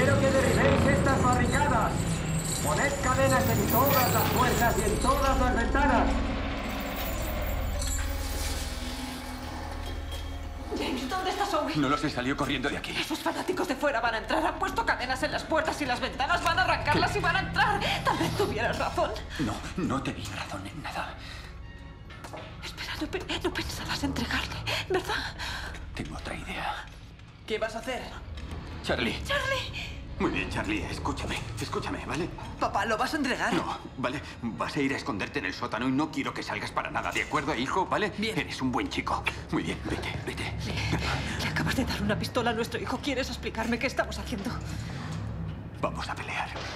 Quiero que derribéis estas barricadas. Poned cadenas en todas las puertas y en todas las ventanas. James, ¿dónde está Zoe? No lo sé, salió corriendo de aquí. Esos fanáticos de fuera van a entrar. Han puesto cadenas en las puertas y las ventanas. Van a arrancarlas. ¿Qué? Y van a entrar. Tal vez tuvieras razón. No, no te vi razón en nada. Espera, no pensabas entregarle, ¿verdad? Tengo otra idea. ¿Qué vas a hacer? Charlie. ¡Charlie! Muy bien, Charlie, escúchame, ¿vale? Papá, ¿lo vas a entregar? No, ¿vale? Vas a ir a esconderte en el sótano y no quiero que salgas para nada, ¿de acuerdo, hijo? ¿Vale? Bien. Eres un buen chico. Muy bien, vete. Le acabas de dar una pistola a nuestro hijo. ¿Quieres explicarme qué estamos haciendo? Vamos a pelear.